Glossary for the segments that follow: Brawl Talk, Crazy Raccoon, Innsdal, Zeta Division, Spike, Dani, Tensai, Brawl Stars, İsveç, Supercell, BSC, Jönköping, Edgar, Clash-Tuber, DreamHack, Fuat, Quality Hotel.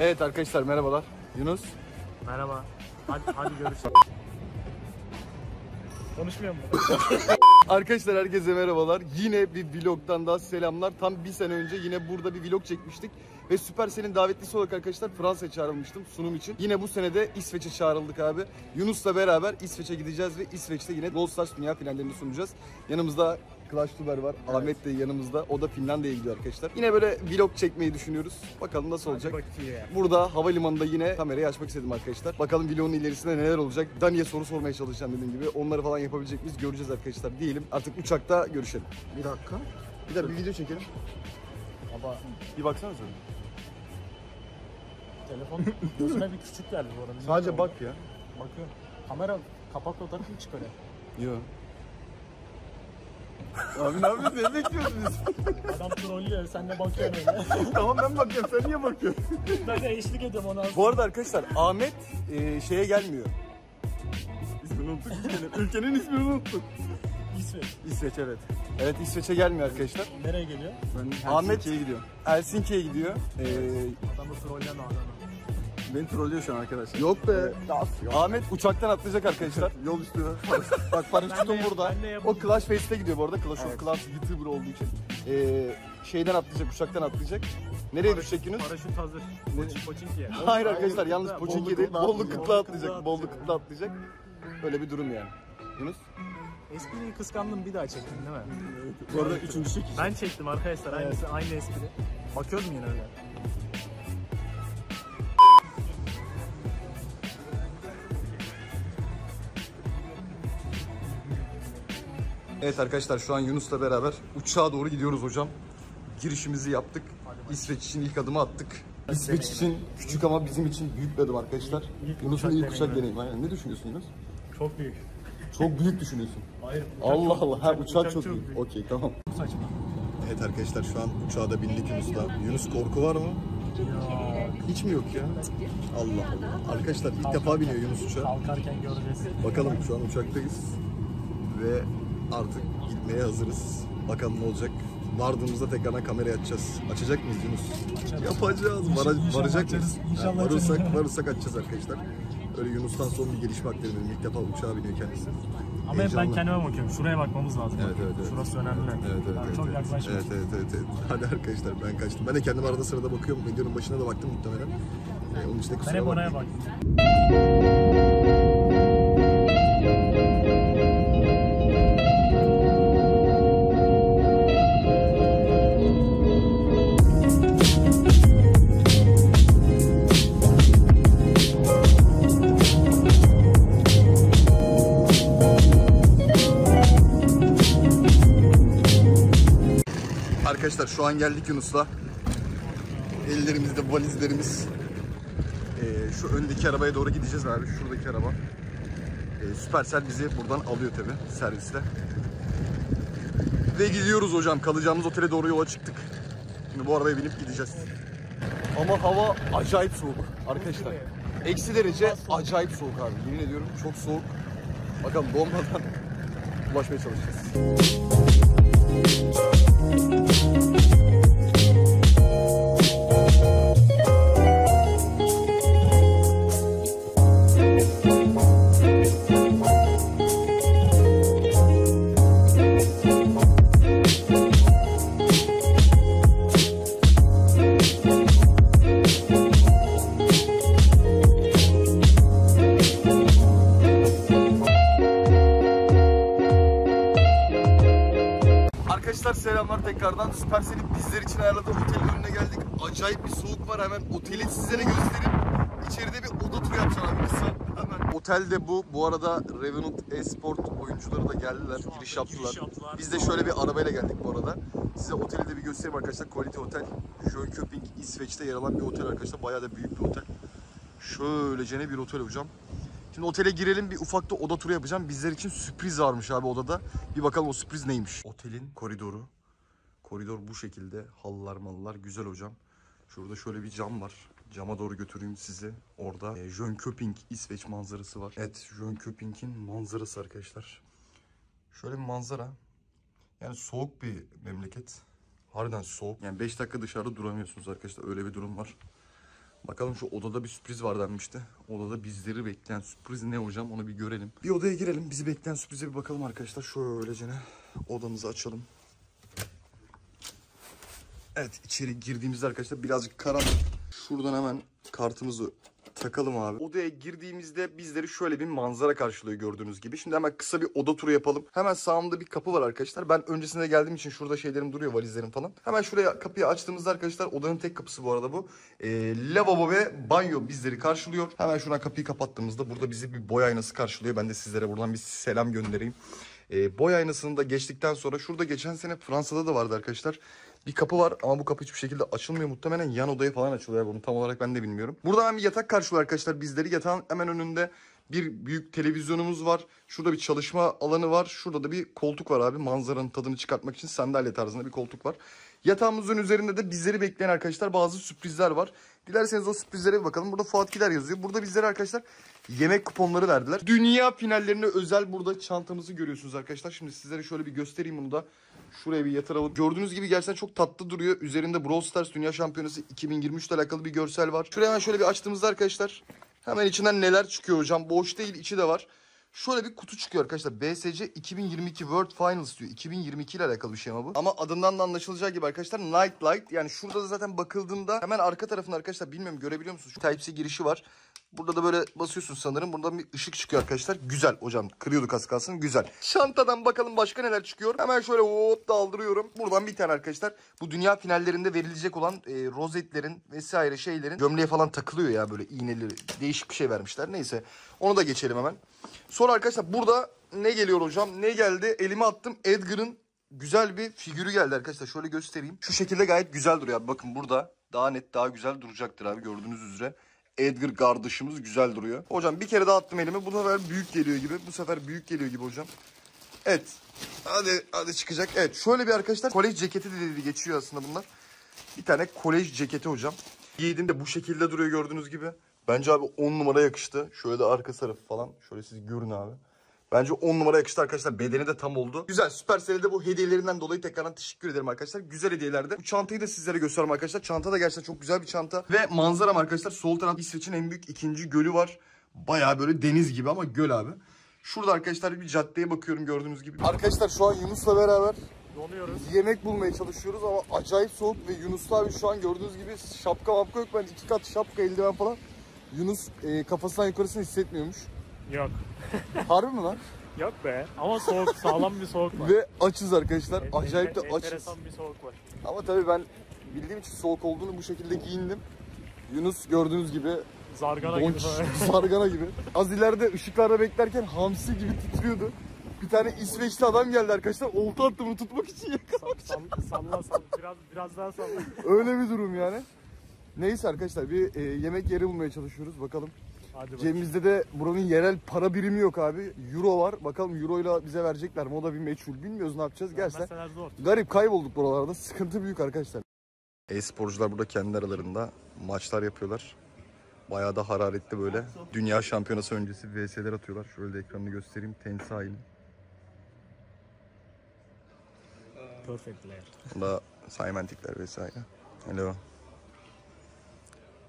Evet arkadaşlar merhabalar. Yunus. Merhaba. Hadi görüşürüz. Konuşmuyor mu? Arkadaşlar herkese merhabalar. Yine bir vlogdan daha selamlar. Tam bir sene önce yine burada bir vlog çekmiştik. Ve Supercell'in davetlisi olarak arkadaşlar Fransa'ya çağrılmıştım sunum için. Yine bu sene de İsveç'e çağrıldık abi. Yunus'la beraber İsveç'e gideceğiz ve İsveç'te yine Brawl Stars dünya finallerini sunacağız. Yanımızda Clash-Tuber var. Evet. Ahmet de yanımızda. O da Finlandiya'ya gidiyor arkadaşlar. Yine böyle vlog çekmeyi düşünüyoruz. Bakalım nasıl olacak. Burada havalimanında yine kamerayı açmak istedim arkadaşlar. Bakalım vlogun ilerisinde neler olacak. DANİ'ye soru sormaya çalışacağım dediğim gibi. Onları falan yapabilecek miyiz göreceğiz arkadaşlar diyelim. Artık uçakta görüşelim. Bir dakika. Bir dakika bir video çekelim. Baba bir baksana sen. Telefon gözüme bir küçük geldi bu arada. Sadece bak ya. Bakıyorum. Kamera kapak fotoğrafı mı çıkarıyor? Yok. Abi ne yapıyorsun? Ne bekliyorsunuz? Adam trollüyor, sen de bakıyorsun öyle. Tamam ben bakıyorum, sen niye bakıyorsun? Ben de eşlik ediyorum ona. Bu arada arkadaşlar, Ahmet şeye gelmiyor. İsmini unuttuk, ülkenin ismini unuttuk. İsveç. İsveç, evet. Evet, İsveç'e gelmiyor arkadaşlar. Nereye geliyor? Ben Helsinki'ye gidiyor. Helsinki'ye gidiyor. Adam da trollen adamı. Beni trollüyor şu an arkadaşlar. Yok be. Ahmet uçaktan atlayacak arkadaşlar. Yol üstü. Bak paraşütüm burada. O Clash Face'te gidiyor bu arada. Clash of Clans YouTuber olduğu için. Şeyden atlayacak, uçaktan atlayacak. Nereye düşecek Yunus? Paraşüt hazır. Poçinki'ye. Hayır arkadaşlar yalnız Poçinki'ye değil. Bollukutla atlayacak. Bollukutla atlayacak. Böyle bir durum yani. Yunus? Espriyi kıskandım bir daha çektin değil mi? Evet. Bu arada üçüncü çekim. Ben çektim arkadaşlar. Aynı espri. Bakıyordum yine öyle. Evet arkadaşlar şu an Yunus'la beraber uçağa doğru gidiyoruz hocam. Girişimizi yaptık. İsveç için ilk adımı attık. İsveç için küçük ama bizim için büyük bir adım arkadaşlar. Yunus'un ilk uçak deneyimi. Yani ne düşünüyorsun Yunus? Çok büyük. Çok büyük düşünüyorsun. Hayır. Allah Allah. Ha uçak çok büyük. Okey tamam. Saçma. Evet arkadaşlar şu an uçağa da bindik Yunus'la. Yunus korku var mı? Ya. Hiç mi yok ya? Allah Allah. Arkadaşlar ilk defa biniyor Yunus uçağa. Kalkarken göreceğiz. Bakalım şu an uçaktayız. Ve artık gitmeye hazırız. Bakalım ne olacak. Vardığımızda tekrardan kamerayı açacağız. Açacak mıyız Yunus? Açacağız. Yapacağız. Varacak mıyız? Yani varırsak açacağız arkadaşlar. Öyle Yunus'tan son bir gelişme aktarıyorum. İlk defa uçağa biniyor kendisi. Ama hep ben kendime bakıyorum. Şuraya bakmamız lazım. Evet, evet, evet. Şurası önemli. Evet, evet, evet, çok yaklaşmıyor. Evet. Hadi arkadaşlar ben kaçtım. Ben de kendim arada sırada bakıyorum. Videonun başına da baktım muhtemelen. Onun için de kusura bakmayın. Ben hep oraya baktım. Arkadaşlar şu an geldik Yunus'la. Ellerimizde valizlerimiz. Şu öndeki arabaya doğru gideceğiz abi. Şuradaki araba. Supercell bizi buradan alıyor tabi servisle. Ve gidiyoruz hocam. Kalacağımız otele doğru yola çıktık. Şimdi bu arabaya binip gideceğiz. Ama hava acayip soğuk arkadaşlar. Eksi derece acayip soğuk abi. Yemin ediyorum çok soğuk. Bakalım bombadan ulaşmaya çalışacağız. Selamlar tekrardan. Supercell'in bizler için ayarladığı otelin önüne geldik. Acayip bir soğuk var. Hemen oteli sizlere göstereyim. İçeride bir oda turu yapacağım abi. Hemen Otelde bu arada Revenant Esport oyuncuları da geldiler, giriş yaptılar. Biz de şöyle bir arabayla geldik bu arada. Size oteli de bir göstereyim arkadaşlar. Quality Hotel, Jönköping, İsveç'te yer alan bir otel arkadaşlar. Bayağı da büyük bir otel. Şöylece ne bir otel hocam. Şimdi otele girelim, bir ufak da oda turu yapacağım. Bizler için sürpriz varmış abi odada. Bir bakalım o sürpriz neymiş. Otelin koridoru. Koridor bu şekilde. Halılar mallar güzel hocam. Şurada şöyle bir cam var. Cama doğru götüreyim sizi. Orada Jönköping, İsveç manzarası var. Evet, Jönköping'in manzarası arkadaşlar. Şöyle bir manzara. Yani soğuk bir memleket. Harbiden soğuk. Yani 5 dakika dışarıda duramıyorsunuz arkadaşlar. Öyle bir durum var. Bakalım şu odada bir sürpriz var denmişti. Odada bizleri bekleyen sürpriz ne hocam, onu bir görelim. Bir odaya girelim, bizi bekleyen sürprize bir bakalım arkadaşlar. Şöylece odamızı açalım. Evet, içeri girdiğimizde arkadaşlar birazcık karanlık. Şuradan hemen kartımızı takalım abi. Odaya girdiğimizde bizleri şöyle bir manzara karşılıyor gördüğünüz gibi. Şimdi hemen kısa bir oda turu yapalım. Hemen sağımda bir kapı var arkadaşlar. Ben öncesinde geldiğim için şurada şeylerim duruyor, valizlerim falan. Hemen şuraya kapıyı açtığımızda arkadaşlar, odanın tek kapısı bu arada bu. Lavabo ve banyo bizleri karşılıyor. Hemen şuradan kapıyı kapattığımızda burada bizi bir boy aynası karşılıyor. Ben de sizlere buradan bir selam göndereyim. Boy aynasını da geçtikten sonra şurada geçen sene Fransa'da da vardı arkadaşlar. Bir kapı var ama bu kapı hiçbir şekilde açılmıyor. Muhtemelen yan odaya falan açılıyor. Bunu tam olarak ben de bilmiyorum. Burada hemen bir yatak karşılıyor arkadaşlar bizleri. Yatağın hemen önünde bir büyük televizyonumuz var. Şurada bir çalışma alanı var. Şurada da bir koltuk var abi. Manzaranın tadını çıkartmak için sandalye tarzında bir koltuk var. Yatağımızın üzerinde de bizleri bekleyen arkadaşlar bazı sürprizler var. Dilerseniz o sürprizlere bir bakalım. Burada Fuat Gider yazıyor. Burada bizlere arkadaşlar yemek kuponları verdiler. Dünya finallerine özel burada çantamızı görüyorsunuz arkadaşlar. Şimdi sizlere şöyle bir göstereyim bunu da. Şuraya bir yatıralım. Gördüğünüz gibi gerçekten çok tatlı duruyor. Üzerinde Brawl Stars Dünya Şampiyonası 2023 ile alakalı bir görsel var. Şuraya hemen şöyle bir açtığımızda arkadaşlar hemen içinden neler çıkıyor hocam. Boş değil, içi de var. Şöyle bir kutu çıkıyor arkadaşlar. BSC 2022 World Finals diyor. 2022 ile alakalı bir şey ama bu. Ama adından da anlaşılacağı gibi arkadaşlar Night Light. Yani şurada da zaten bakıldığında hemen arka tarafında arkadaşlar, bilmiyorum görebiliyor musunuz? Type-C girişi var. Burada da böyle basıyorsun sanırım. Buradan bir ışık çıkıyor arkadaşlar. Güzel hocam. Kırıyorduk az kalsın. Güzel. Çantadan bakalım başka neler çıkıyor. Hemen şöyle hop daldırıyorum. Buradan bir tane arkadaşlar. Bu dünya finallerinde verilecek olan rozetlerin vesaire şeylerin gömleğe falan takılıyor ya böyle iğneleri. Değişik bir şey vermişler. Neyse. Onu da geçelim hemen. Sonra arkadaşlar burada ne geliyor hocam? Ne geldi? Elime attım. Edgar'ın güzel bir figürü geldi arkadaşlar. Şöyle göstereyim. Şu şekilde gayet güzel duruyor abi. Bakın burada daha net, daha güzel duracaktır abi gördüğünüz üzere. Edgar kardeşimiz güzel duruyor. Hocam bir kere daha attım elimi. Bu sefer büyük geliyor gibi. Hocam. Evet. Hadi çıkacak. Evet. Şöyle bir arkadaşlar kolej ceketi de geçiyor aslında bunlar. Bir tane kolej ceketi hocam. Giydim de bu şekilde duruyor gördüğünüz gibi. Bence abi 10 numara yakıştı. Şöyle de arka tarafı falan. Şöyle siz görün abi. Bence 10 numara yakıştı arkadaşlar. Bedeni de tam oldu. Güzel. Supercell'e de bu hediyelerinden dolayı tekrardan teşekkür ederim arkadaşlar. Güzel hediyelerdi. Bu çantayı da sizlere göstereyim arkadaşlar. Çanta da gerçekten çok güzel bir çanta. Ve manzaram arkadaşlar. Sol taraf İsveç'in en büyük ikinci gölü var. Bayağı böyle deniz gibi ama göl abi. Şurada arkadaşlar bir caddeye bakıyorum gördüğünüz gibi. Arkadaşlar şu an Yunus'la beraber donuyoruz. Yemek bulmaya çalışıyoruz ama acayip soğuk. Ve Yunus abi şu an gördüğünüz gibi şapka mapka yok. Bence 2 kat şapka, eldiven falan. Yunus kafasından yukarısını hissetmiyormuş. Yok. Harbi mi lan? Yok be. Ama soğuk, sağlam bir soğuk var. Ve açız arkadaşlar. Acayip de açız. Enteresan bir soğuk var. Ama tabii ben bildiğim için soğuk olduğunu bu şekilde giyindim. Yunus gördüğünüz gibi zargana gibi. Zargana gibi. Az ileride ışıklarda beklerken hamsi gibi titriyordu. Bir tane İsveçli adam geldi arkadaşlar. Olta attı bunu tutmak için, yakalamak için. Salla. Biraz daha salla. Öyle bir durum yani. Neyse arkadaşlar bir yemek yeri bulmaya çalışıyoruz. Bakalım. Cebimizde de buranın yerel para birimi yok abi. Euro var. Bakalım euroyla bize verecekler mi? O da bir meçhul. Bilmiyoruz ne yapacağız. Gerçekten garip, kaybolduk buralarda. Sıkıntı büyük arkadaşlar. E-sporcular burada kendi aralarında maçlar yapıyorlar. Bayağı da hararetli böyle. Dünya şampiyonası öncesi VS'ler atıyorlar. Şöyle de ekranını göstereyim. Tenis aile. Perfect player. Da Symantec'ler vesaire. Hello.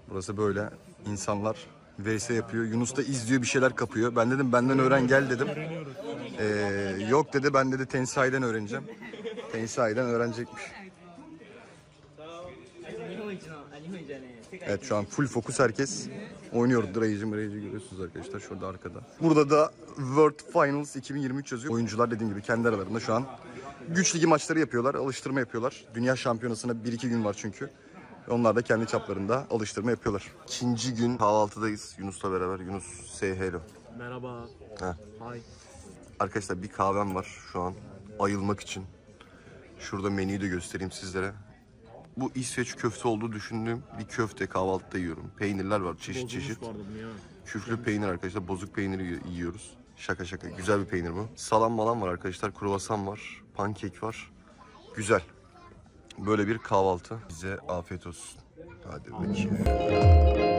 Burası böyle. İnsanlar VS yapıyor. Yunus da izliyor, bir şeyler kapıyor. Ben dedim benden öğren gel dedim. Yok dedi, ben dedi Tensai'den öğreneceğim. Tensai'den öğrenecekmiş. Evet şu an full fokus herkes oynuyor. Drayıcı görüyorsunuz arkadaşlar şurada arkada. Burada da World Finals 2023 yazıyor. Oyuncular dediğim gibi kendi aralarında şu an güç ligi maçları yapıyorlar. Alıştırma yapıyorlar. Dünya şampiyonasına 1-2 gün var çünkü. Onlar da kendi çaplarında alıştırma yapıyorlar. İkinci gün kahvaltıdayız Yunus'la beraber. Yunus say hello. Merhaba. Hi. Arkadaşlar bir kahvem var şu an ayılmak için. Şurada menüyü de göstereyim sizlere. Bu İsveç köfte olduğu düşündüğüm bir köfte, kahvaltıda yiyorum. Peynirler var çeşit bozulmuş çeşit. Küflü peynir arkadaşlar, bozuk peyniri yiyoruz. Şaka şaka, güzel bir peynir bu. Salam malam var arkadaşlar, kruvasan var, pankek var. Güzel. Böyle bir kahvaltı. Bize afiyet olsun. Hadi bakayım.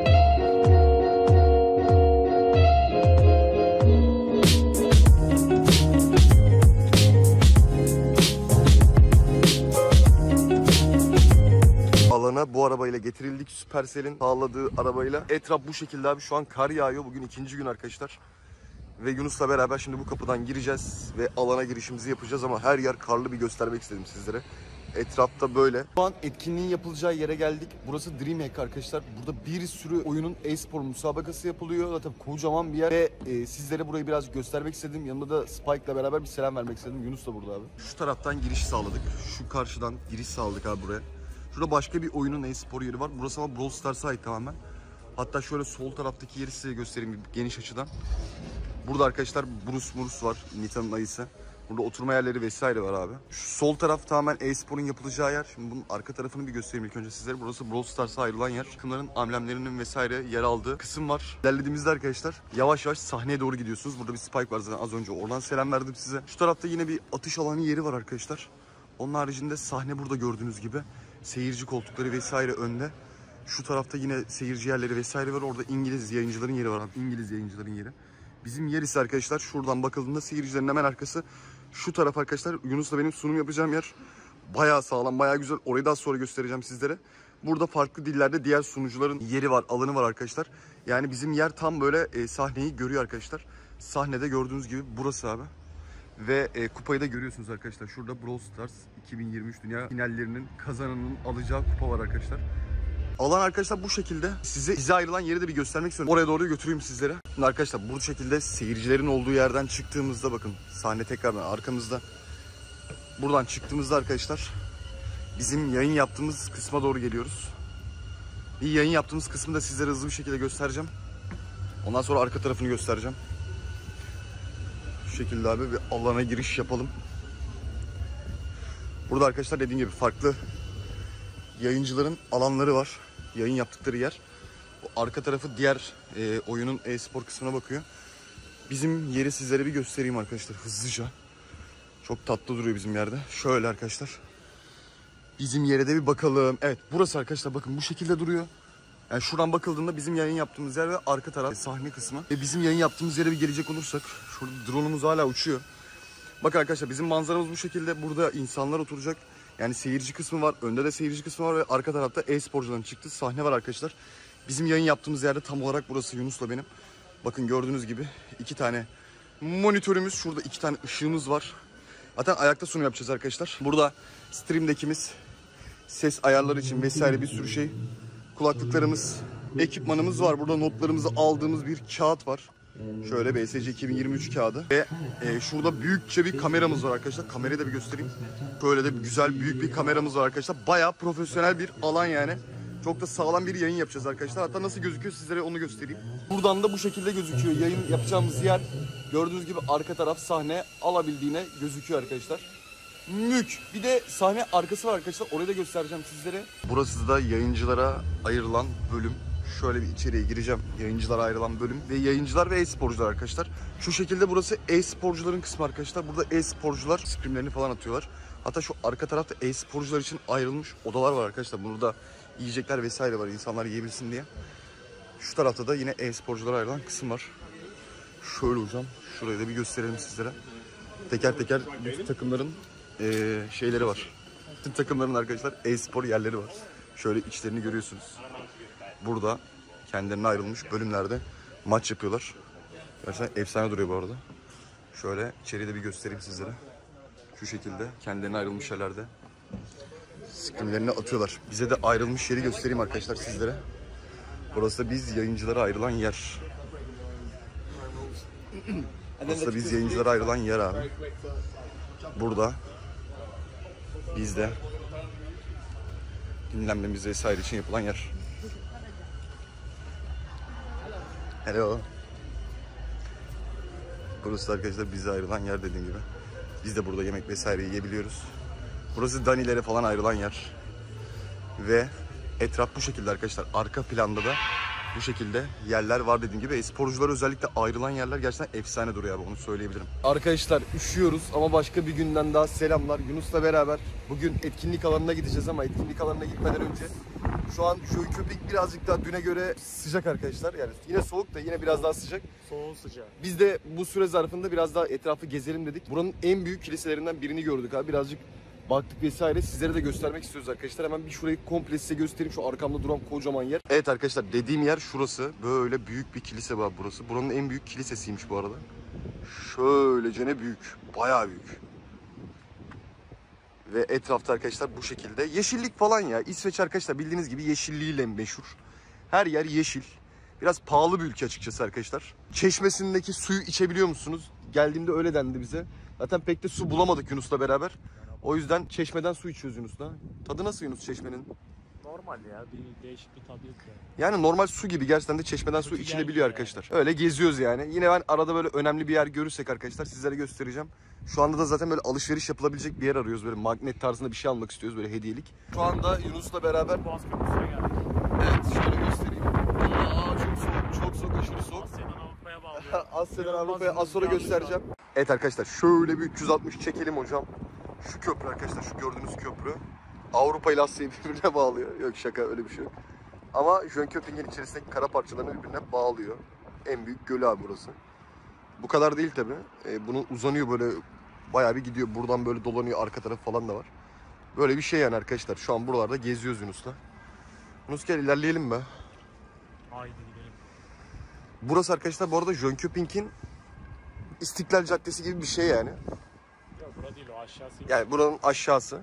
Bu arabayla getirildik. Supercell'in sağladığı arabayla. Etraf bu şekilde abi. Şu an kar yağıyor. Bugün ikinci gün arkadaşlar. Ve Yunus'la beraber şimdi bu kapıdan gireceğiz. Ve alana girişimizi yapacağız ama her yer karlı, bir göstermek istedim sizlere. Etrafta böyle. Şu an etkinliğin yapılacağı yere geldik. Burası DreamHack arkadaşlar. Burada bir sürü oyunun e-spor müsabakası yapılıyor. Zaten kocaman bir yer. Ve sizlere burayı biraz göstermek istedim. Yanında da Spike'la beraber bir selam vermek istedim. Yunus da burada abi. Şu taraftan giriş sağladık. Şu karşıdan giriş sağladık abi buraya. Şurada başka bir oyunun e-spor yeri var. Burası ama Brawl Stars'a ait tamamen. Hatta şöyle sol taraftaki yeri size göstereyim geniş açıdan. Burada arkadaşlar Bruce Murus var. Nita'nın ayısı. Burada oturma yerleri vesaire var abi. Şu sol taraf tamamen e-sporun yapılacağı yer. Şimdi bunun arka tarafını bir göstereyim ilk önce sizlere. Burası Brawl Stars'a ayrılan yer. Takımların amblemlerinin vesaire yer aldığı kısım var. İlerlediğimizde arkadaşlar yavaş yavaş sahneye doğru gidiyorsunuz. Burada bir Spike var zaten, az önce oradan selam verdim size. Şu tarafta yine bir atış alanı yeri var arkadaşlar. Onun haricinde sahne burada gördüğünüz gibi. Seyirci koltukları vesaire önde. Şu tarafta yine seyirci yerleri vesaire var. Orada İngiliz yayıncıların yeri var abi. İngiliz yayıncıların yeri. Bizim yer ise arkadaşlar şuradan bakıldığında seyircilerin hemen arkası. Şu taraf arkadaşlar Yunus'la benim sunum yapacağım yer. Bayağı sağlam, bayağı güzel. Orayı daha sonra göstereceğim sizlere. Burada farklı dillerde diğer sunucuların yeri var, alanı var arkadaşlar. Yani bizim yer tam böyle sahneyi görüyor arkadaşlar. Sahnede gördüğünüz gibi burası abi. Ve kupayı da görüyorsunuz arkadaşlar. Şurada Brawl Stars 2023 dünya finallerinin kazananının alacağı kupa var arkadaşlar. Alan arkadaşlar bu şekilde. Size ayrılan yeri de bir göstermek istiyorum. Oraya doğru götüreyim sizlere. Şimdi arkadaşlar bu şekilde seyircilerin olduğu yerden çıktığımızda bakın. Sahne tekrardan arkamızda. Buradan çıktığımızda arkadaşlar bizim yayın yaptığımız kısma doğru geliyoruz. Bir yayın yaptığımız kısmı da sizlere hızlı bir şekilde göstereceğim. Ondan sonra arka tarafını göstereceğim. Şekilde abi bir alana giriş yapalım. Burada arkadaşlar dediğim gibi farklı yayıncıların alanları var. Yayın yaptıkları yer. Bu arka tarafı diğer oyunun e-spor kısmına bakıyor. Bizim yeri sizlere bir göstereyim arkadaşlar hızlıca. Çok tatlı duruyor bizim yerde. Şöyle arkadaşlar. Bizim yere de bir bakalım. Evet burası arkadaşlar bakın bu şekilde duruyor. Yani şuradan bakıldığında bizim yayın yaptığımız yer ve arka taraf sahne kısmı. Bizim yayın yaptığımız yere bir gelecek olursak. Şurada drone'umuz hala uçuyor. Bakın arkadaşlar bizim manzaramız bu şekilde. Burada insanlar oturacak. Yani seyirci kısmı var. Önde de seyirci kısmı var ve arka tarafta e-sporcuların çıktığı sahne var arkadaşlar. Bizim yayın yaptığımız yerde tam olarak burası Yunus'la benim. Bakın gördüğünüz gibi iki tane monitörümüz. Şurada iki tane ışığımız var. Zaten ayakta sunum yapacağız arkadaşlar. Burada stream'dekimiz, ses ayarları için vesaire bir sürü şey. Kulaklıklarımız, ekipmanımız var. Burada notlarımızı aldığımız bir kağıt var. Şöyle BSC 2023 kağıdı. Ve şurada büyükçe bir kameramız var arkadaşlar. Kamerayı da bir göstereyim. Böyle de güzel büyük bir kameramız var arkadaşlar. Bayağı profesyonel bir alan yani. Çok da sağlam bir yayın yapacağız arkadaşlar. Hatta nasıl gözüküyor sizlere onu göstereyim. Buradan da bu şekilde gözüküyor. Yayın yapacağımız yer gördüğünüz gibi arka taraf sahne alabildiğine gözüküyor arkadaşlar. Mük. Bir de sahne arkası var arkadaşlar. Orayı da göstereceğim sizlere. Burası da yayıncılara ayrılan bölüm. Şöyle bir içeriye gireceğim. Yayıncılara ayrılan bölüm. Ve yayıncılar ve e-sporcular arkadaşlar. Şu şekilde burası e-sporcuların kısmı arkadaşlar. Burada e-sporcular streamlerini falan atıyorlar. Hatta şu arka tarafta e-sporcular için ayrılmış odalar var arkadaşlar. Burada yiyecekler vesaire var. İnsanlar yiyebilsin diye. Şu tarafta da yine e-sporculara ayrılan kısım var. Şöyle hocam. Şurayı da bir gösterelim sizlere. Teker teker bütün takımların şeyleri var. Bütün takımların arkadaşlar e-spor yerleri var. Şöyle içlerini görüyorsunuz. Burada kendilerine ayrılmış bölümlerde maç yapıyorlar. Gerçekten efsane duruyor bu arada. Şöyle içeriği de bir göstereyim sizlere. Şu şekilde kendilerine ayrılmış yerlerde screenlerini atıyorlar. Bize de ayrılmış yeri göstereyim arkadaşlar sizlere. Burası da biz yayıncılara ayrılan yer. Burası da biz yayıncılara ayrılan yer abi. Burada biz de dinlenmemiz vesaire için yapılan yer. Hello. Burası arkadaşlar bize ayrılan yer dediğim gibi. Biz de burada yemek vesaire yiyebiliyoruz. Burası DANİ'lere falan ayrılan yer. Ve etraf bu şekilde arkadaşlar. Arka planda da bu şekilde yerler var dediğim gibi. Sporculara özellikle ayrılan yerler gerçekten efsane duruyor abi, onu söyleyebilirim. Arkadaşlar üşüyoruz ama başka bir günden daha selamlar. Yunus'la beraber bugün etkinlik alanına gideceğiz ama etkinlik alanına gitmeden önce şu an Jönköping birazcık daha düne göre sıcak arkadaşlar. Yani yine soğuk da yine biraz daha sıcak. Soğuk sıcak. Biz de bu süre zarfında biraz daha etrafı gezelim dedik. Buranın en büyük kiliselerinden birini gördük abi. Birazcık baktık vesaire, sizlere de göstermek istiyoruz arkadaşlar. Hemen bir şurayı komple size göstereyim, şu arkamda duran kocaman yer. Evet arkadaşlar, dediğim yer şurası. Böyle büyük bir kilise var burası. Buranın en büyük kilisesiymiş bu arada. Şöylece ne büyük, bayağı büyük. Ve etrafta arkadaşlar bu şekilde. Yeşillik falan ya. İsveç arkadaşlar bildiğiniz gibi yeşilliğiyle meşhur. Her yer yeşil. Biraz pahalı bir ülke açıkçası arkadaşlar. Çeşmesindeki suyu içebiliyor musunuz? Geldiğimde öyle dendi bize. Zaten pek de su bulamadık Yunus'la beraber. O yüzden çeşmeden su içiyoruz Yunus'la. Tadı nasıl Yunus çeşmenin? Normal ya, bir değişik bir tadı yok ya. Yani normal su gibi, gerçekten de çeşmeden su içilebiliyor arkadaşlar. Yani. Öyle geziyoruz yani. Yine ben arada böyle önemli bir yer görürsek arkadaşlar sizlere göstereceğim. Şu anda da zaten böyle alışveriş yapılabilecek bir yer arıyoruz. Böyle magnet tarzında bir şey almak istiyoruz, böyle hediyelik. Şu anda Yunus'la beraber Boğaz Köprüsü'ne geldik. Evet, şöyle göstereyim. Aa, çok soğuk, çok soğuk, aşırı soğuk. Asya'dan Avrupa'ya bağlıyor. Asya'dan Avrupa'ya az sonra göstereceğim. Evet arkadaşlar, şöyle bir 360 çekelim hocam. Şu köprü arkadaşlar, şu gördüğünüz köprü Avrupa ile Asya'yı birbirine bağlıyor. Yok şaka, öyle bir şey yok. Ama Jönköping'in içerisindeki kara parçalarını birbirine bağlıyor. En büyük gölü abi burası. Bu kadar değil tabi. Bunun uzanıyor böyle, bayağı bir gidiyor. Buradan böyle dolanıyor, arka tarafı falan da var. Böyle bir şey yani arkadaşlar. Şu an buralarda geziyoruz Yunus'la. Yunus gel ilerleyelim be. Haydi gidelim. Burası arkadaşlar bu arada Jönköping'in İstiklal Caddesi gibi bir şey yani. Bura değil, o aşağısı. Yani buranın aşağısı.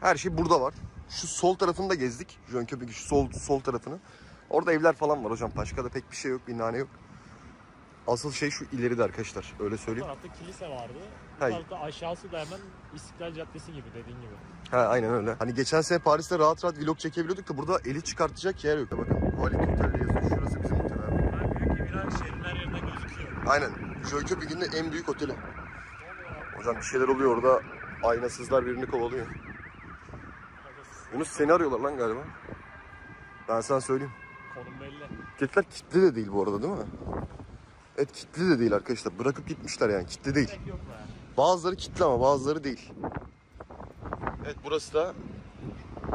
Her şey burada var. Şu sol tarafını da gezdik. Jönköping'in şu sol tarafını. Orada evler falan var hocam. Başka da pek bir şey yok. Binane yok. Asıl şey şu ileride arkadaşlar. Öyle söyleyeyim. Bu tarafta kilise vardı. Bu tarafta aşağısı da hemen İstiklal Caddesi gibi dediğin gibi. Ha, aynen öyle. Hani geçen sene Paris'te rahat rahat vlog çekebiliyorduk da burada eli çıkartacak yer yok. Bakın Quality Hotel yazıyor. Şurası bizim otel abi. Yani büyük eviler, şehirler yerinden gözüküyor. Aynen. Jönköping'in de en büyük oteli. Hocam bir şeyler oluyor orada, aynasızlar birini kovalıyor. Yunus seni arıyorlar lan galiba. Ben sana söyleyeyim. Konum belli. Gittiler, kitli de değil bu arada değil mi? Evet, kitli de değil arkadaşlar. Bırakıp gitmişler yani, kitli değil. Bazıları kitli ama bazıları değil. Evet burası da...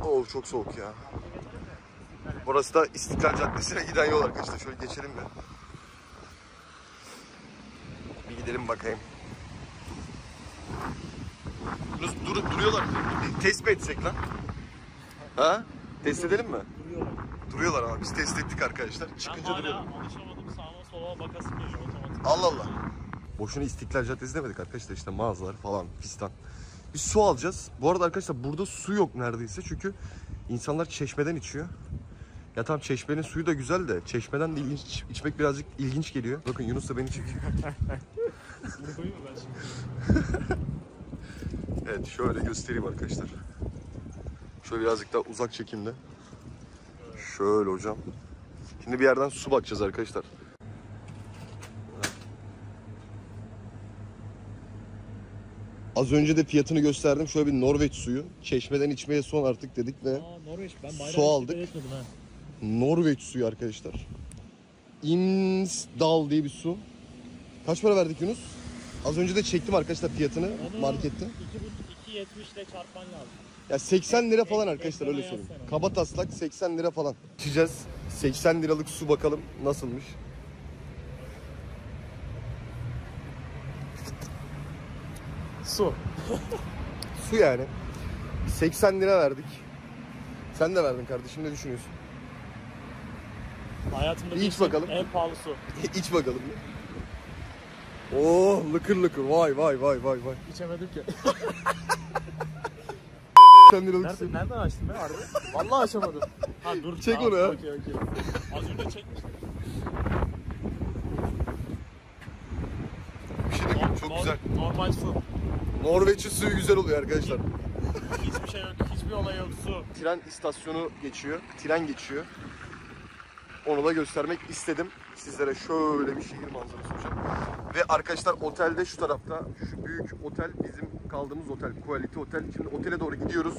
Oo çok soğuk ya. Burası da İstiklal Caddesi'ne giden yol arkadaşlar. Şöyle geçelim mi? Bir gidelim bakayım. Duruyorlar. Test mi etsek lan? Ha? Test edelim mi? Duruyorlar ama biz test ettik arkadaşlar. Çıkınca ben duruyorlar. Alışamadım, sağa sola bakasım geliyor otomatik. Allah Allah. Boşuna İstiklal Caddesi demedik arkadaşlar, işte mağazalar falan fistan. Biz su alacağız. Bu arada arkadaşlar burada su yok neredeyse çünkü insanlar çeşmeden içiyor. Ya tam çeşmenin suyu da güzel de çeşmeden de içmek birazcık ilginç geliyor. Bakın Yunus da beni çekiyor. Bunu koyayım mı ben şimdi? Evet şöyle göstereyim arkadaşlar. Şöyle birazcık daha uzak çekimde. Şöyle hocam. Şimdi bir yerden su bakacağız arkadaşlar. Az önce de fiyatını gösterdim. Şöyle bir Norveç suyu. Çeşmeden içmeye son artık dedik ve su aldık. Norveç suyu arkadaşlar. Innsdal diye bir su. Kaç para verdik Yunus? Az önce de çektim arkadaşlar fiyatını markette. 2,5-2,70 ile çarpan lazım. Ya 80 lira falan arkadaşlar, öyle söyleyeyim. Kaba taslak 80 lira falan. İçeceğiz. 80 liralık su bakalım nasılmış. Su. Su yani. 80 lira verdik. Sen de verdin kardeşim, ne düşünüyorsun? Hayatımda iç bakalım. En pahalı su. İç bakalım. Oo, lıkır lıkır, vay vay vay vay vay. İçemedim ki. Nereden açtın be harbi? Vallahi açamadım. Ha dur. Çek onu ya. Okay, okay. Az önce çekmiştim. Bir şey de çok güzel. Normal su. Norveç'in suyu güzel oluyor arkadaşlar. Hiçbir şey yok, hiçbir olay yok, su. Tren istasyonu geçiyor, tren geçiyor. Onu da göstermek istedim. Sizlere şöyle bir şehir manzarası hocam. Ve arkadaşlar otelde şu tarafta, şu büyük otel bizim kaldığımız otel, Quality Hotel. Şimdi otele doğru gidiyoruz.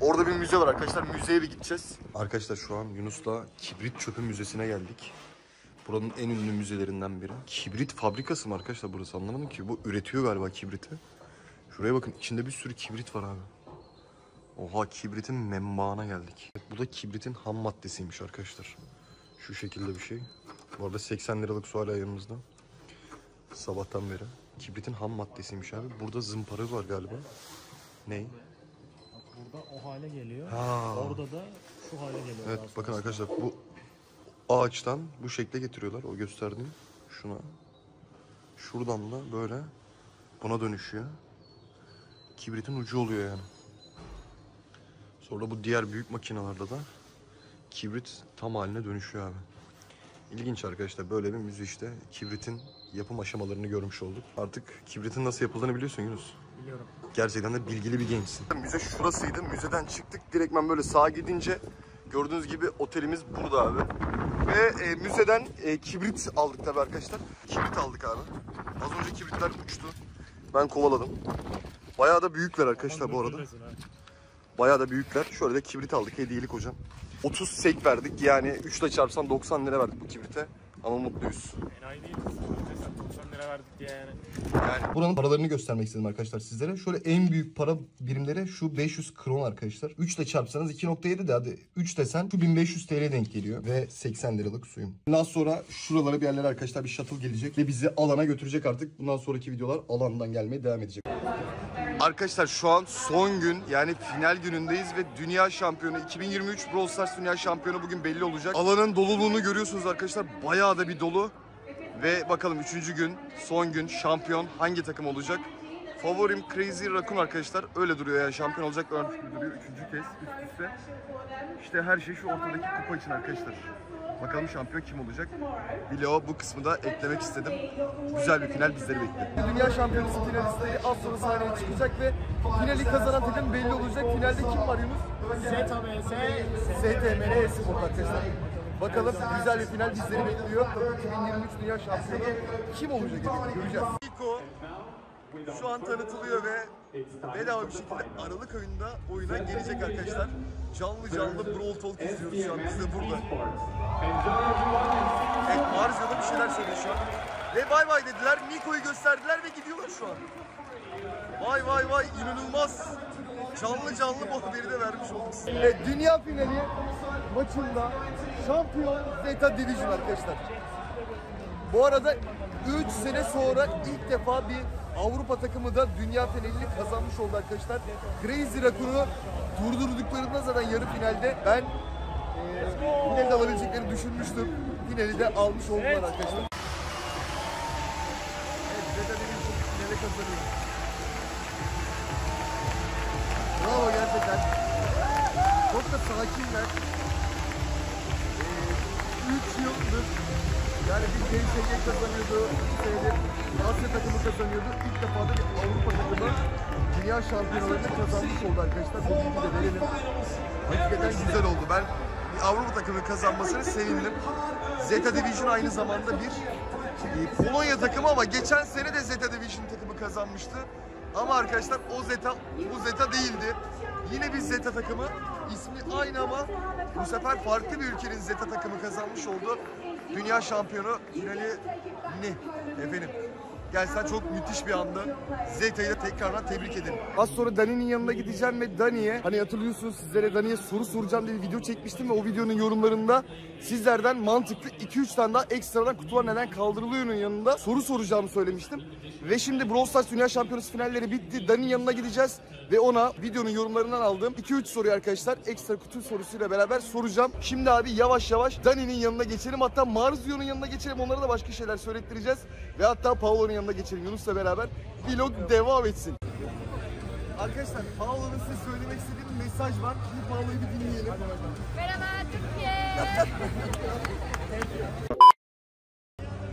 Orada bir müze var arkadaşlar, müzeye bir gideceğiz. Arkadaşlar şu an Yunus'la Kibrit Çöpü Müzesi'ne geldik. Buranın en ünlü müzelerinden biri. Kibrit fabrikası mı arkadaşlar burası, anlamadım ki. Bu üretiyor galiba kibriti. Şuraya bakın, içinde bir sürü kibrit var abi. Oha, kibritin membağına geldik. Bu da kibritin ham maddesiymiş arkadaşlar. Şu şekilde bir şey. Bu arada 80 liralık su hala yanımızda. Sabahtan beri. Kibritin ham maddesiymiş abi. Burada zımparı var galiba. Ney? Burada o hale geliyor. Ha. Orada da şu hale geliyor. Evet aslında. Bakın arkadaşlar bu ağaçtan bu şekle getiriyorlar. O gösterdiğim şuna. Şuradan da böyle buna dönüşüyor. Kibritin ucu oluyor yani. Sonra bu diğer büyük makinelerde de kibrit tam haline dönüşüyor abi. İlginç arkadaşlar, böyle bir müze işte. Kibritin yapım aşamalarını görmüş olduk. Artık kibritin nasıl yapıldığını biliyorsun Yunus. Biliyorum. Gerçekten de bilgili bir gençsin. Müze şurasıydı. Müzeden çıktık. Direktmen böyle sağa gidince gördüğünüz gibi otelimiz burada abi. Ve müzeden kibrit aldık tabii arkadaşlar. Kibrit aldık abi. Az önce kibritler uçtu. Ben kovaladım. Bayağı da büyükler arkadaşlar bu arada. Bayağı da büyükler. Şöyle de kibrit aldık hediyelik hocam. 30 sek verdik, yani 3 ile çarpsan 90 lira verdik bu kibrite. Ama mutluyuz. Enayi değiliz. 90 lira verdik diye yani. Buranın paralarını göstermek istedim arkadaşlar sizlere. Şöyle en büyük para birimleri şu 500 kron arkadaşlar. 3 ile çarpsanız 2.7 de hadi 3 desen şu 1500 TL denk geliyor. Ve 80 liralık suyum. Bundan sonra şuralara bir yerlere arkadaşlar bir shuttle gelecek. Ve bizi alana götürecek artık. Bundan sonraki videolar alandan gelmeye devam edecek. Arkadaşlar şu an son gün, yani final günündeyiz ve dünya şampiyonu 2023 Brawl Stars dünya şampiyonu bugün belli olacak. Alanın doluluğunu görüyorsunuz arkadaşlar, bayağı da bir dolu ve bakalım 3. gün, son gün şampiyon hangi takım olacak? Favorim Crazy Raccoon arkadaşlar, öyle duruyor yani şampiyon olacak gibi duruyor 3. kez üst üste. İşte her şey şu ortadaki kupa için arkadaşlar. Bakalım şampiyon kim olacak? Video bu kısmı da eklemek istedim. Güzel bir final bizleri bekliyor. Dünya şampiyonası finalistleri az sonra sahneye çıkacak ve finali kazanan takım belli olacak. Finalde kim var Yunus? ZTMS spor arkadaşlar. Bakalım güzel bir final bizleri bekliyor. 2023 dünya şampiyonu kim olacak? Göreceğiz. Niko şu an tanıtılıyor ve bedava bir şekilde Aralık ayında oyuna gelecek arkadaşlar. Canlı Brawl Talk izliyoruz şu an biz de burada. Evet, Marzia'da bir şeyler söylüyor şu an. Ve bay bay dediler, Niko'yu gösterdiler ve gidiyorlar şu an. Vay vay vay, inanılmaz. Canlı bu haberi de vermiş olduk. Evet, dünya finali maçında şampiyon Zeta Division arkadaşlar. Bu arada 3 sene sonra ilk defa bir Avrupa takımı da dünya finalini kazanmış oldu arkadaşlar. Crazy Raccoon'u durdurduklarında zaten yarı finalde ben finalde alabileceklerini düşünmüştüm. Finali de almış oldular arkadaşlar. Evet, Zeta Division finale kazanıyor. Bravo gerçekten. Çok da sakinler. 3 yıldır yani bir DreamHack kazanıyordu, Asya takımı kazanıyordu. İlk defa da bir Avrupa takımı dünya şampiyonalarını kazanmış oldu arkadaşlar. Bunu da verelim. Hakikaten güzel oldu. Ben Avrupa takımı kazanmasını sevindim. Zeta Division aynı zamanda bir Polonya takımı ama geçen sene de Zeta Division takımı kazanmıştı. Ama arkadaşlar o Zeta, bu Zeta değildi. Yine bir Zeta takımı, ismi aynı ama bu sefer farklı bir ülkenin Zeta takımı kazanmış oldu. Dünya şampiyonu finalini efendim. Gerçekten çok müthiş bir anda. Zeta'yı da tekrardan tebrik edelim. Az sonra DANİ'nin yanına gideceğim ve DANİ'ye, hani hatırlıyorsunuz sizlere DANİ'ye soru soracağım diye bir video çekmiştim ve o videonun yorumlarında sizlerden mantıklı 2-3 tane daha ekstradan kutular neden kaldırılıyor'nun yanında soru soracağımı söylemiştim. Ve şimdi Brawl Stars Dünya Şampiyonası finalleri bitti. DANİ'nin yanına gideceğiz ve ona videonun yorumlarından aldığım 2-3 soruyu arkadaşlar ekstra kutu sorusuyla beraber soracağım. Şimdi abi yavaş yavaş DANİ'nin yanına geçelim. Hatta Marzio'nun yanına geçelim. Onlara da başka şeyler söylettireceğiz. Ve hatta Paolo'nun yanına geçelim Yunus'la beraber. Vlog devam etsin. Arkadaşlar Paolo'nun size söylemek istediği bir mesaj var. Şimdi Paolo'yu bir dinleyelim. Merhaba Türkiye.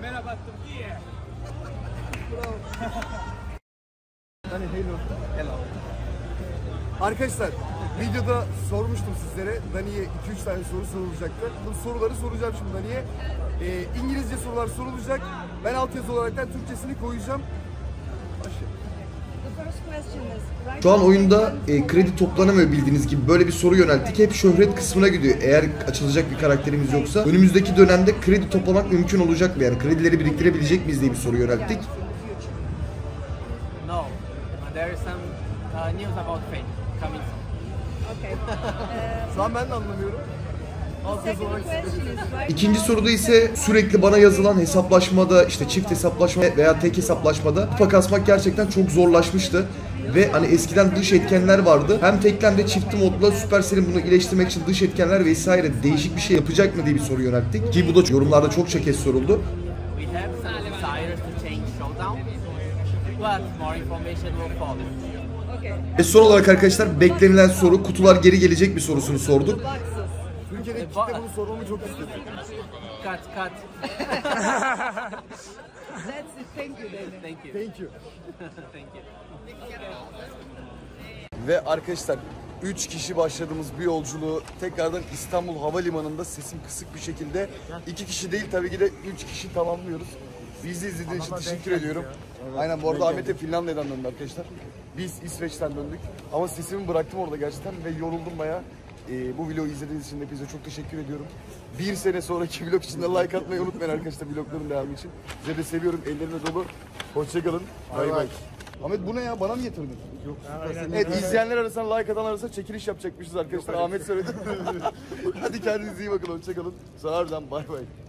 Merhaba Türkiye. Bravo. Hani hello. Hello. Arkadaşlar videoda sormuştum sizlere. Dani'ye 2-3 tane soru sorulacaktı. Bu soruları soracağım şimdi Dani'ye. İngilizce sorular sorulacak. Ben altyazı olaraktan Türkçesini koyacağım. Şu an oyunda kredi toplanamıyor bildiğiniz gibi. Böyle bir soru yönelttik. Hep şöhret kısmına gidiyor. Eğer açılacak bir karakterimiz yoksa önümüzdeki dönemde kredi toplamak mümkün olacak mı? Yani kredileri biriktirebilecek miyiz diye bir soru yönelttik. No. There is some news about fame coming. Okay. Sen ben de anlamıyorum. İkinci soruda ise sürekli bana yazılan hesaplaşmada, işte çift hesaplaşma veya tek hesaplaşmada kupa kasmak gerçekten çok zorlaşmıştı. Ve hani eskiden dış etkenler vardı. Hem tekli hem de çiftli modla Supercell'in bunu iyileştirmek için dış etkenler vesaire değişik bir şey yapacak mı diye bir soru yönelttik. Ki bu da yorumlarda çokça kez soruldu. Ve son olarak arkadaşlar beklenilen soru, kutular geri gelecek mi sorusunu sorduk. Türkiye'deki kitle bunu sormamı çok istedim. Cut. That's it. Thank you. Ve arkadaşlar 3 kişi başladığımız bir yolculuğu tekrardan İstanbul Havalimanı'nda sesim kısık bir şekilde 2 kişi değil tabii ki de 3 kişi tamamlıyoruz. Bizi izlediğiniz için teşekkür ediyorum. Evet, aynen bu arada Ahmet'e Finlandiya'dan döndü arkadaşlar. Biz İsveç'ten döndük ama sesimi bıraktım orada gerçekten ve yoruldum bayağı. Bu vlogu izlediğiniz için hepinize çok teşekkür ediyorum. Bir sene sonraki vlog için de like atmayı unutmayın arkadaşlar vlogların devamı için. Size de seviyorum. Ellerine dolu. Hoşçakalın. Bay bay. Ahmet bu ne ya? Bana mı getirdin? Yok. Evet, izleyenler arasında like atan arasında çekiliş yapacakmışız arkadaşlar. Ahmet söyledi. Hadi kendinize iyi bakın. Hoşçakalın. Sağ olun. Bay bay.